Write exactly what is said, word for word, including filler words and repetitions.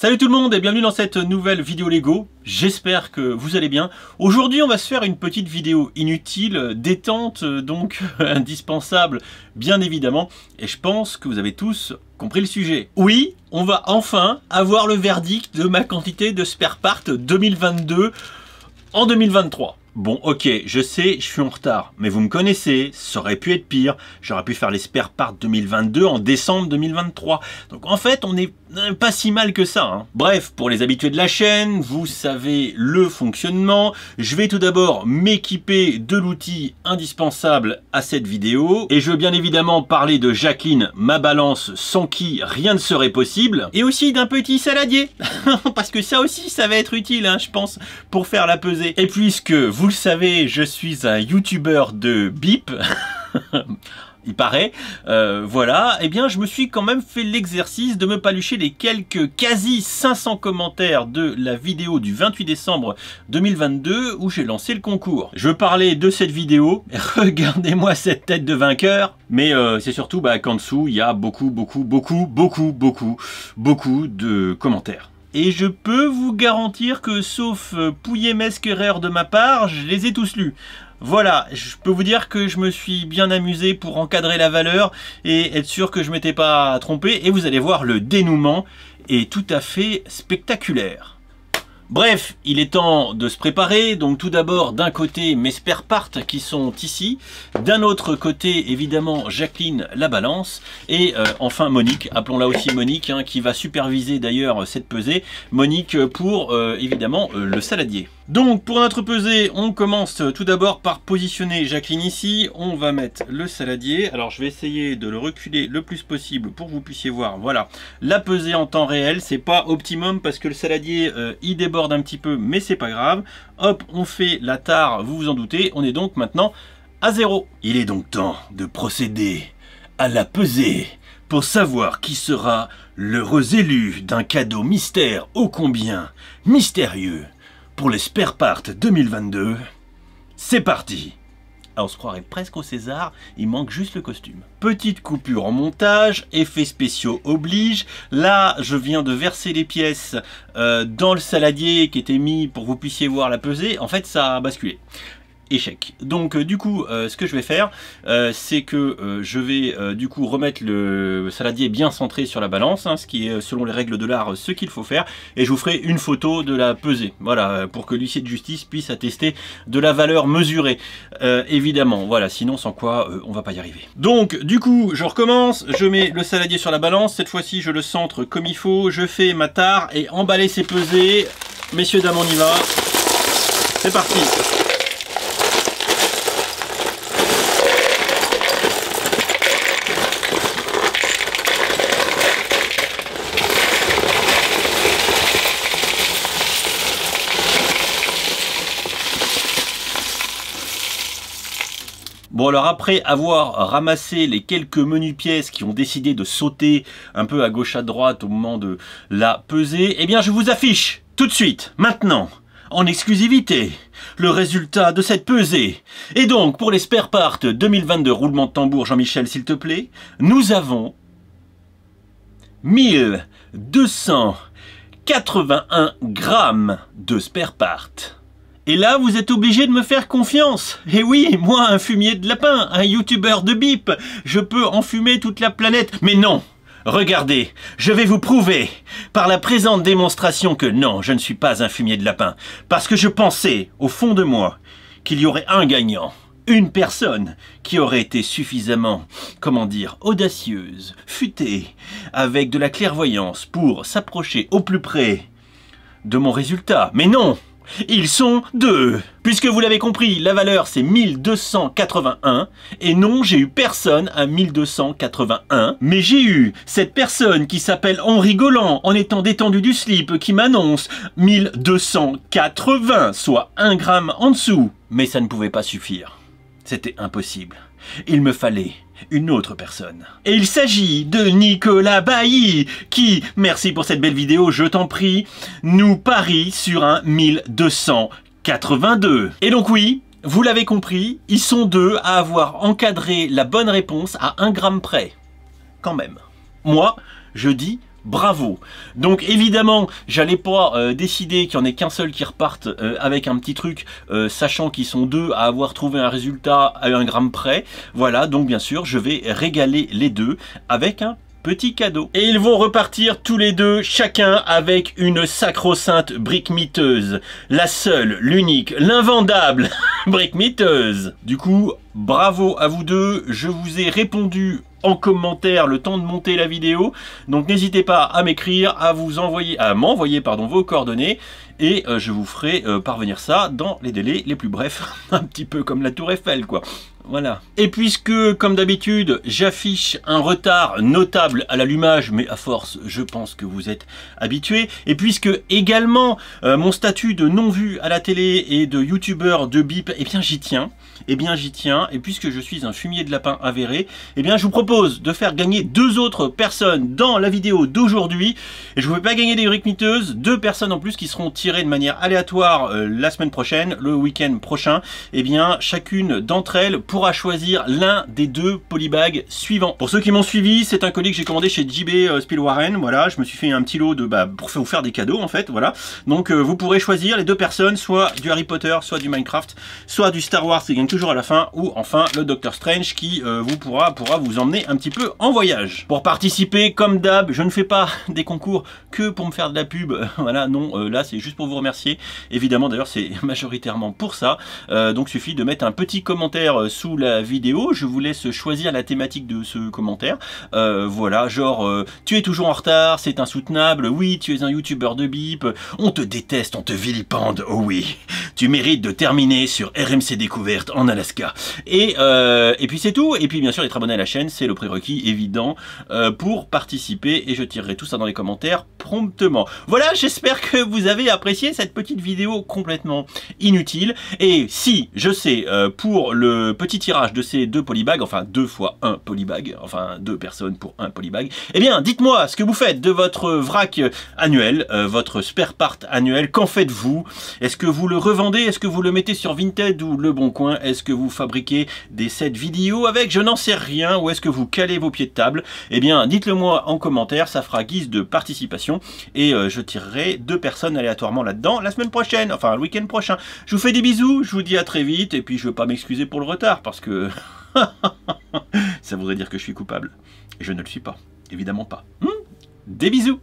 Salut tout le monde et bienvenue dans cette nouvelle vidéo Lego, j'espère que vous allez bien. Aujourd'hui on va se faire une petite vidéo inutile, détente donc indispensable bien évidemment, et je pense que vous avez tous compris le sujet. Oui, on va enfin avoir le verdict de ma quantité de Spare Parts deux mille vingt-deux en deux mille vingt-trois. Bon ok, je sais, je suis en retard, mais vous me connaissez, ça aurait pu être pire. J'aurais pu faire les Spare Parts deux mille vingt-deux en décembre deux mille vingt-trois. Donc en fait, on n'est pas si mal que ça. Hein. Bref, pour les habitués de la chaîne, vous savez le fonctionnement. Je vais tout d'abord m'équiper de l'outil indispensable à cette vidéo. Et je veux bien évidemment parler de Jacqueline, ma balance, sans qui rien ne serait possible. Et aussi d'un petit saladier. Parce que ça aussi, ça va être utile, hein, je pense, pour faire la pesée. Et puisque vous Vous le savez, je suis un youtubeur de bip, il paraît, euh, voilà, et eh bien je me suis quand même fait l'exercice de me palucher les quelques quasi cinq cents commentaires de la vidéo du vingt-huit décembre deux mille vingt-deux où j'ai lancé le concours. Je parlais de cette vidéo, regardez-moi cette tête de vainqueur, mais euh, c'est surtout bah, qu'en dessous il y a beaucoup, beaucoup, beaucoup, beaucoup, beaucoup, beaucoup de commentaires. Et je peux vous garantir que, sauf pouillet-mesque-erreur de ma part, je les ai tous lus. Voilà, je peux vous dire que je me suis bien amusé pour encadrer la valeur et être sûr que je ne m'étais pas trompé. Et vous allez voir, le dénouement est tout à fait spectaculaire. Bref, il est temps de se préparer, donc tout d'abord d'un côté mes Spare Parts qui sont ici, d'un autre côté évidemment Jacqueline la balance, et euh, enfin Monique, appelons-la aussi Monique, hein, qui va superviser d'ailleurs cette pesée, Monique pour euh, évidemment euh, le saladier. Donc pour notre pesée, on commence tout d'abord par positionner Jacqueline ici, on va mettre le saladier, alors je vais essayer de le reculer le plus possible pour que vous puissiez voir, voilà, la pesée en temps réel, c'est pas optimum parce que le saladier euh, il déborde un petit peu, mais c'est pas grave. Hop, on fait la tare, vous vous en doutez, on est donc maintenant à zéro. Il est donc temps de procéder à la pesée pour savoir qui sera l'heureux élu d'un cadeau mystère ô combien mystérieux pour les Spare Parts deux mille vingt-deux. C'est parti. Ah, on se croirait presque au César, il manque juste le costume. Petite coupure en montage, effets spéciaux oblige. Là, je viens de verser les pièces euh, dans le saladier qui était mis pour que vous puissiez voir la pesée. En fait, ça a basculé. Échec. Donc euh, du coup, euh, ce que je vais faire, euh, c'est que euh, je vais euh, du coup remettre le saladier bien centré sur la balance, hein, ce qui est selon les règles de l'art ce qu'il faut faire, et je vous ferai une photo de la pesée, voilà, pour que l'huissier de justice puisse attester de la valeur mesurée, euh, évidemment, voilà, sinon sans quoi euh, on va pas y arriver. Donc du coup, je recommence, je mets le saladier sur la balance, cette fois-ci je le centre comme il faut, je fais ma tare et emballer ses pesées, messieurs dames on y va, c'est parti. Bon alors après avoir ramassé les quelques menues pièces qui ont décidé de sauter un peu à gauche à droite au moment de la pesée, eh bien je vous affiche tout de suite, maintenant, en exclusivité, le résultat de cette pesée. Et donc pour les Spare Parts deux mille vingt-deux, roulement de tambour Jean-Michel s'il te plaît, nous avons mille deux cent quatre-vingt-un grammes de Spare Parts. Et là, vous êtes obligé de me faire confiance. Et oui, moi, un fumier de lapin, un youtubeur de bip, je peux enfumer toute la planète. Mais non, regardez, je vais vous prouver par la présente démonstration que non, je ne suis pas un fumier de lapin. Parce que je pensais, au fond de moi, qu'il y aurait un gagnant. Une personne qui aurait été suffisamment, comment dire, audacieuse, futée, avec de la clairvoyance pour s'approcher au plus près de mon résultat. Mais non! Ils sont deux. Puisque vous l'avez compris, la valeur c'est mille deux cent quatre-vingt-un. Et non, j'ai eu personne à mille deux cent quatre-vingt-un. Mais j'ai eu cette personne qui s'appelle Henri Golland, en étant détendu du slip, qui m'annonce mille deux cent quatre-vingts, soit un gramme en dessous. Mais ça ne pouvait pas suffire. C'était impossible. Il me fallait une autre personne. Et il s'agit de Nicolas Bailly qui, merci pour cette belle vidéo, je t'en prie, nous parie sur un mille deux cent quatre-vingt-deux. Et donc oui, vous l'avez compris, ils sont deux à avoir encadré la bonne réponse à un gramme près. Quand même. Moi, je dis Bravo. Donc évidemment, j'allais pas euh, décider qu'il n'y en ait qu'un seul qui reparte euh, avec un petit truc, euh, sachant qu'ils sont deux à avoir trouvé un résultat à un gramme près. Voilà, donc bien sûr, je vais régaler les deux avec un petit cadeau. Et ils vont repartir tous les deux, chacun avec une sacro-sainte brickmiteuse. La seule, l'unique, l'invendable brickmiteuse. Du coup, bravo à vous deux, je vous ai répondu en commentaire le temps de monter la vidéo, donc n'hésitez pas à m'écrire, à vous envoyer, à m'envoyer pardon vos coordonnées, et euh, je vous ferai euh, parvenir ça dans les délais les plus brefs, un petit peu comme la tour Eiffel quoi. Voilà. Et puisque, comme d'habitude, j'affiche un retard notable à l'allumage, mais à force, je pense que vous êtes habitués. Et puisque, également, euh, mon statut de non-vu à la télé et de youtubeur de bip, eh bien, j'y tiens. Eh bien, j'y tiens. Et puisque je suis un fumier de lapin avéré, eh bien, je vous propose de faire gagner deux autres personnes dans la vidéo d'aujourd'hui. Et je ne vais pas gagner des brickmiteuses. Deux personnes en plus qui seront tirées de manière aléatoire euh, la semaine prochaine, le week-end prochain. Eh bien, chacune d'entre elles pour à choisir l'un des deux polybags suivants. Pour ceux qui m'ont suivi, c'est un colis que j'ai commandé chez J B Spielwarren. Voilà, je me suis fait un petit lot de bah, pour vous faire des cadeaux en fait. Voilà, donc euh, vous pourrez choisir les deux personnes, soit du Harry Potter, soit du Minecraft, soit du Star Wars qui gagne toujours à la fin, ou enfin le Docteur Strange qui euh, vous pourra pourra vous emmener un petit peu en voyage. Pour participer, comme d'hab, je ne fais pas des concours que pour me faire de la pub. Voilà, non, euh, là c'est juste pour vous remercier. Évidemment, d'ailleurs, c'est majoritairement pour ça. Euh, donc, suffit de mettre un petit commentaire euh, sous la vidéo, je vous laisse choisir la thématique de ce commentaire. Euh, voilà, genre, euh, tu es toujours en retard, c'est insoutenable, oui, tu es un youtubeur de bip, on te déteste, on te vilipende, oh oui, tu mérites de terminer sur R M C Découverte en Alaska. Et, euh, et puis c'est tout, et puis bien sûr, être abonné à la chaîne, c'est le prérequis évident euh, pour participer, et je tirerai tout ça dans les commentaires promptement. Voilà, j'espère que vous avez apprécié cette petite vidéo complètement inutile, et si, je sais, euh, pour le petit tirage de ces deux polybags, enfin deux fois un polybag, enfin deux personnes pour un polybag, eh bien dites-moi ce que vous faites de votre vrac annuel, euh, votre spare part annuel, qu'en faites-vous? Est-ce que vous le revendez? Est-ce que vous le mettez sur Vinted ou Le Bon Coin? Est-ce que vous fabriquez des sets vidéo avec? Je n'en sais rien. Ou est-ce que vous calez vos pieds de table? Eh bien dites-le moi en commentaire, ça fera guise de participation et euh, je tirerai deux personnes aléatoirement là-dedans la semaine prochaine, enfin le week-end prochain. Je vous fais des bisous, je vous dis à très vite et puis je ne veux pas m'excuser pour le retard parce que ça voudrait dire que je suis coupable. Et je ne le suis pas, évidemment pas. Hmm ? Des bisous.